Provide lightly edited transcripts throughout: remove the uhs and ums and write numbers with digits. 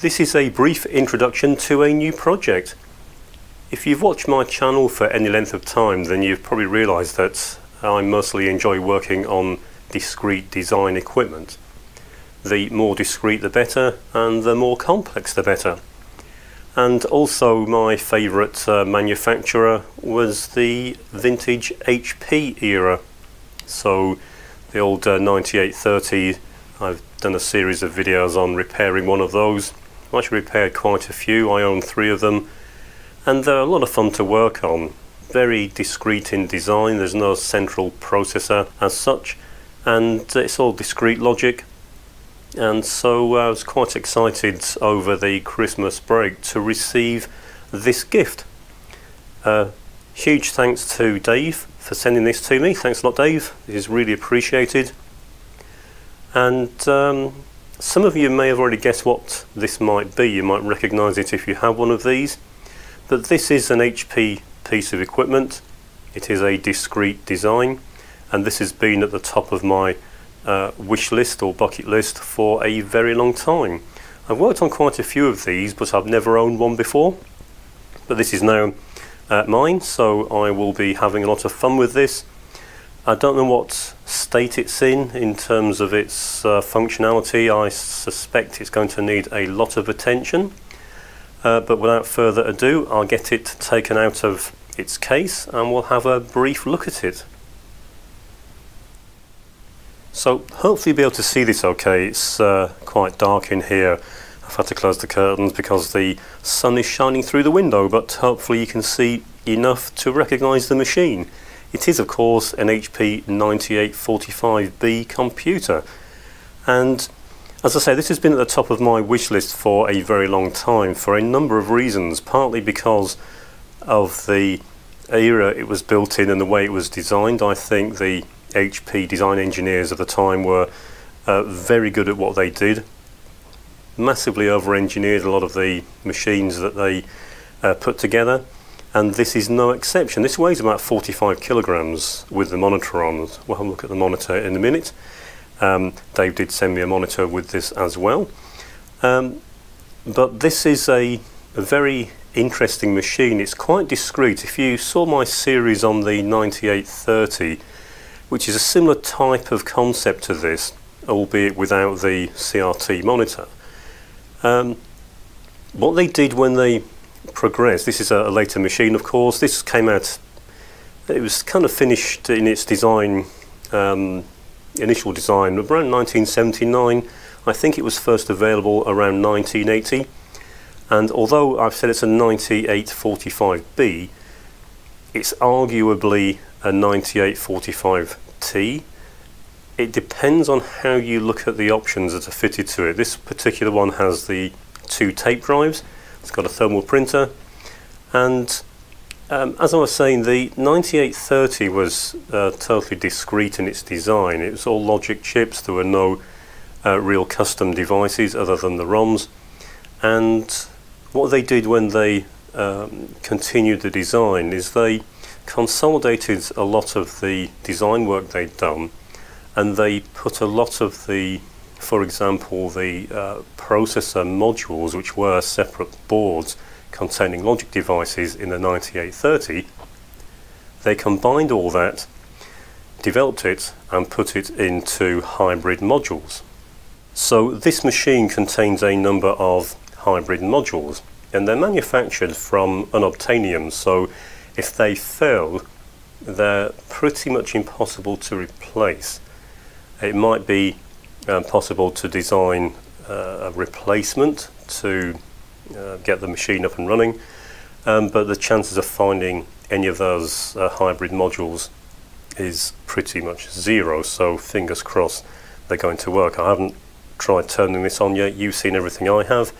This is a brief introduction to a new project. If you've watched my channel for any length of time, then you've probably realised that I mostly enjoy working on discrete design equipment. The more discrete the better, and the more complex the better. And also my favourite manufacturer was the vintage HP era. So the old 9830, I've done a series of videos on repairing one of those. I actually repaired quite a few, I own 3 of them, and they're a lot of fun to work on. Very discrete in design, there's no central processor as such, and it's all discrete logic. And so I was quite excited over the Christmas break to receive this gift. Huge thanks to Dave for sending this to me. Thanks a lot, Dave, it is really appreciated. And some of you may have already guessed what this might be. You might recognize it if you have one of these, but this is an HP piece of equipment. It is a discrete design, and this has been at the top of my wish list or bucket list for a very long time. I've worked on quite a few of these, but I've never owned one before, but this is now mine, so I will be having a lot of fun with this. I don't know what state it's in terms of its functionality. I suspect it's going to need a lot of attention, but without further ado, I'll get it taken out of its case and we'll have a brief look at it. So hopefully you'll be able to see this okay. It's quite dark in here. I've had to close the curtains because the sun is shining through the window, but hopefully you can see enough to recognise the machine. It is, of course, an HP 9845B computer, and as I say, this has been at the top of my wish list for a very long time for a number of reasons, partly because of the era it was built in and the way it was designed. I think the HP design engineers of the time were very good at what they did, massively over-engineered a lot of the machines that they put together. And this is no exception. This weighs about 45 kilograms with the monitor on. We'll have a look at the monitor in a minute. Dave did send me a monitor with this as well. But this is a very interesting machine. It's quite discrete. If you saw my series on the 9830, which is a similar type of concept to this, albeit without the CRT monitor, what they did when they progressed, this is a later machine, of course. This came out, it was kind of finished in its design, initial design, around 1979. I think it was first available around 1980, and although I've said it's a 9845B, it's arguably a 9845T. It depends on how you look at the options that are fitted to it. This particular one has the 2 tape drives. It's got a thermal printer, and as I was saying, the 9830 was totally discrete in its design. It was all logic chips. There were no real custom devices other than the ROMs. And what they did when they continued the design is they consolidated a lot of the design work they'd done, and they put a lot of the, for example, the processor modules, which were separate boards containing logic devices in the 9830, they combined all that, developed it, and put it into hybrid modules. So this machine contains a number of hybrid modules, and they're manufactured from unobtainium, so if they fail, they're pretty much impossible to replace. It might be possible to design a replacement to get the machine up and running, but the chances of finding any of those hybrid modules is pretty much zero, so fingers crossed they're going to work. I haven't tried turning this on yet. You've seen everything I have.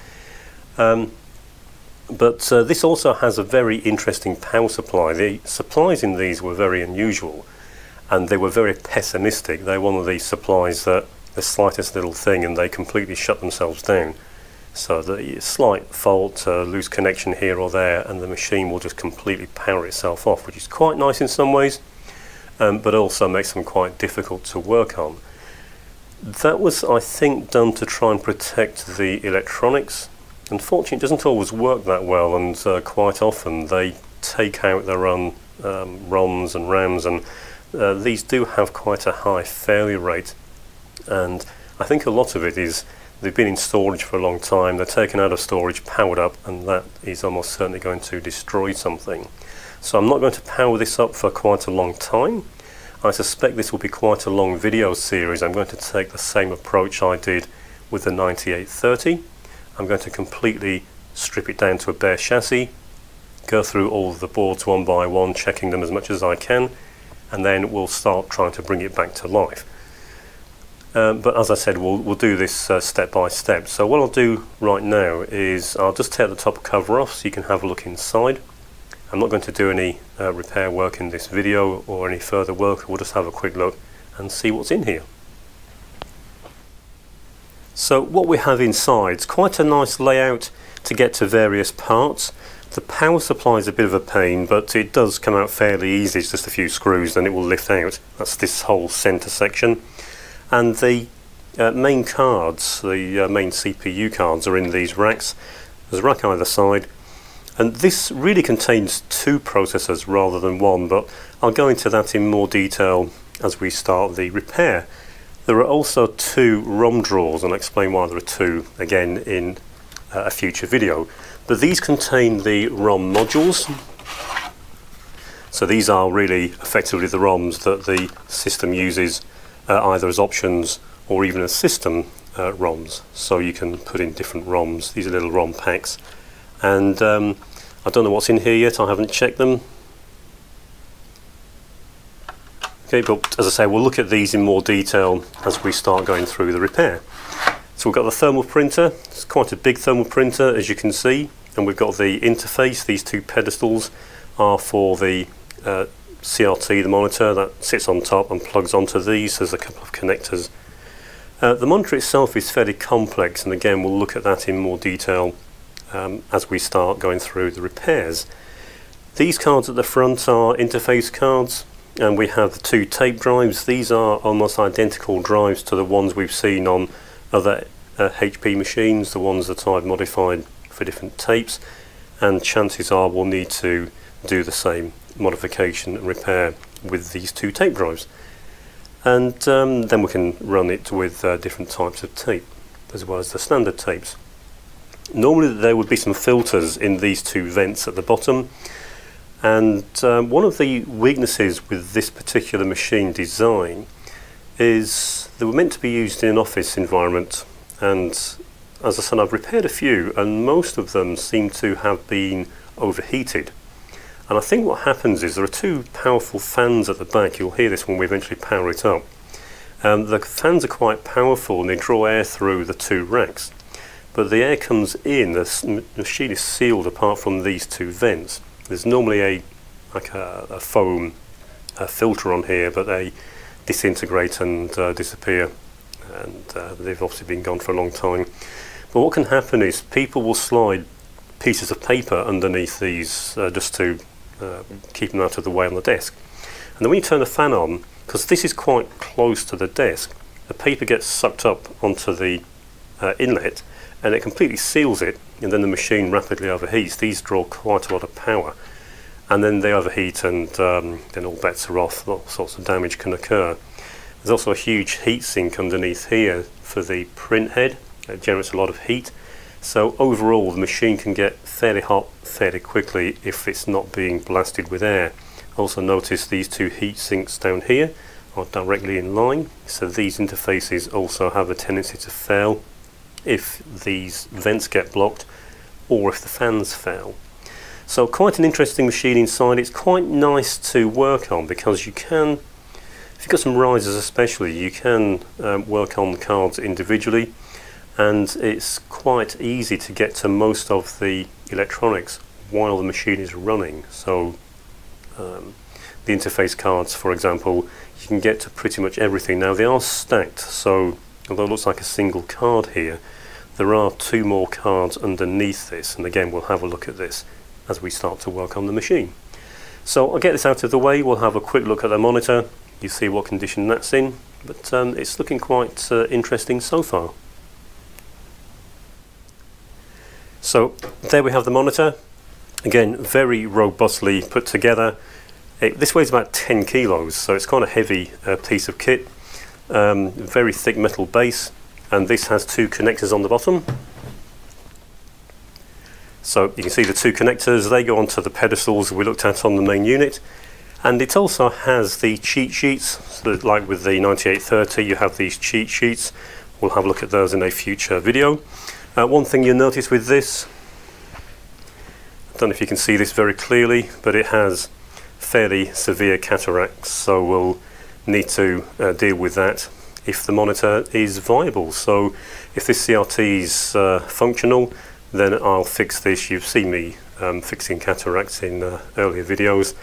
But this also has a very interesting power supply. The supplies in these were very unusual, and they were very pessimistic. They're one of these supplies that the slightest little thing and they completely shut themselves down. So the slight fault, loose connection here or there, and the machine will just completely power itself off, which is quite nice in some ways, but also makes them quite difficult to work on. That was, I think, done to try and protect the electronics Unfortunately, it doesn't always work that well, and quite often they take out their own ROMs and RAMs, and these do have quite a high failure rate. And I think a lot of it is they've been in storage for a long time, they're taken out of storage, powered up, and that is almost certainly going to destroy something. So I'm not going to power this up for quite a long time. I suspect this will be quite a long video series. I'm going to take the same approach I did with the 9830. I'm going to completely strip it down to a bare chassis, go through all of the boards one by one, checking them as much as I can, and then we'll start trying to bring it back to life. But as I said, we'll do this step by step. So what I'll do right now is I'll just take the top cover off so you can have a look inside. I'm not going to do any repair work in this video or any further work. We'll just have a quick look and see what's in here. So what we have inside is quite a nice layout to get to various parts. The power supply is a bit of a pain, but it does come out fairly easy. It's just a few screws and it will lift out. That's this whole centre section. And the main cards, the main CPU cards, are in these racks. There's a rack either side, and this really contains two processors rather than one, but I'll go into that in more detail as we start the repair. There are also two ROM drawers, and I'll explain why there are two again in a future video. But these contain the ROM modules. So these are really effectively the ROMs that the system uses either as options or even as system ROMs, so you can put in different ROMs. These are little ROM packs, and I don't know what's in here yet. I haven't checked them. Okay, but as I say, we'll look at these in more detail as we start going through the repair. So we've got the thermal printer. It's quite a big thermal printer, as you can see, and we've got the interface. These two pedestals are for the CRT, the monitor, that sits on top and plugs onto these. There's a couple of connectors. The monitor itself is fairly complex, and again we'll look at that in more detail as we start going through the repairs. These cards at the front are interface cards, and we have the two tape drives. These are almost identical drives to the ones we've seen on other HP machines, the ones that I've modified for different tapes, and chances are we'll need to do the same modification and repair with these two tape drives, and then we can run it with different types of tape as well as the standard tapes. Normally there would be some filters in these two vents at the bottom, and one of the weaknesses with this particular machine design is they were meant to be used in an office environment, and as I said, I've repaired a few and most of them seem to have been overheated. And I think what happens is there are two powerful fans at the back. You'll hear this when we eventually power it up. The fans are quite powerful and they draw air through the two racks. But the air comes in, the machine is sealed apart from these two vents. There's normally a foam filter on here, but they disintegrate and disappear. And they've obviously been gone for a long time. But what can happen is people will slide pieces of paper underneath these just to keep them out of the way on the desk. And then when you turn the fan on, because this is quite close to the desk, the paper gets sucked up onto the inlet and it completely seals it, and then the machine rapidly overheats. These draw quite a lot of power, and then they overheat, and then all bets are off. All sorts of damage can occur. There's also a huge heat sink underneath here for the print head. It generates a lot of heat. So overall the machine can get fairly hot fairly quickly if it's not being blasted with air. Also notice these two heat sinks down here are directly in line, so these interfaces also have a tendency to fail if these vents get blocked or if the fans fail. So quite an interesting machine inside. It's quite nice to work on because you can, if you've got some risers especially, you can work on the cards individually. And it's quite easy to get to most of the electronics while the machine is running. So the interface cards, for example, you can get to pretty much everything. Now they are stacked, so although it looks like a single card here, there are two more cards underneath this, and again we'll have a look at this as we start to work on the machine. So I'll get this out of the way. We'll have a quick look at the monitor. You see what condition that's in, but it's looking quite interesting so far. So there we have the monitor, again very robustly put together. This weighs about 10 kilos, so it's quite a heavy piece of kit. Very thick metal base, and this has two connectors on the bottom. So you can see the two connectors, they go onto the pedestals we looked at on the main unit. And it also has the cheat sheets, so like with the 9830 you have these cheat sheets. We'll have a look at those in a future video. One thing you'll notice with this, I don't know if you can see this very clearly, but it has fairly severe cataracts, so we'll need to deal with that if the monitor is viable. So if this CRT is functional, then I'll fix this. You've seen me fixing cataracts in earlier videos.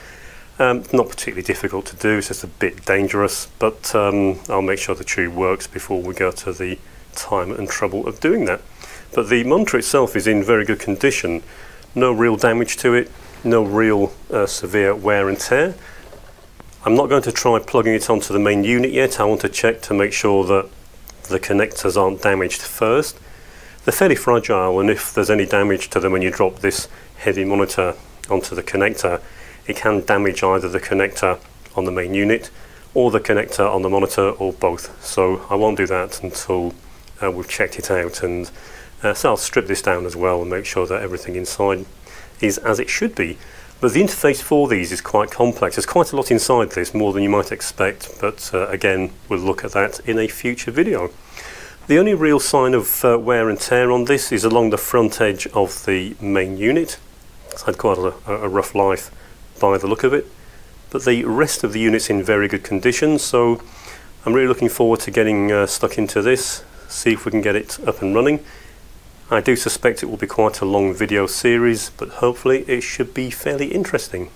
Not particularly difficult to do, it's just a bit dangerous, but I'll make sure the tube works before we go to the time and trouble of doing that. But the monitor itself is in very good condition. No real damage to it, no real severe wear and tear. I'm not going to try plugging it onto the main unit yet. I want to check to make sure that the connectors aren't damaged first. They're fairly fragile, and if there's any damage to them when you drop this heavy monitor onto the connector, it can damage either the connector on the main unit or the connector on the monitor, or both. So I won't do that until we've checked it out, and so I'll strip this down as well and make sure that everything inside is as it should be. But the interface for these is quite complex. There's quite a lot inside this, more than you might expect, but again, we'll look at that in a future video. The only real sign of wear and tear on this is along the front edge of the main unit. It's had quite a rough life by the look of it, but the rest of the unit's in very good condition, so I'm really looking forward to getting stuck into this, see if we can get it up and running. I do suspect it will be quite a long video series, but hopefully it should be fairly interesting.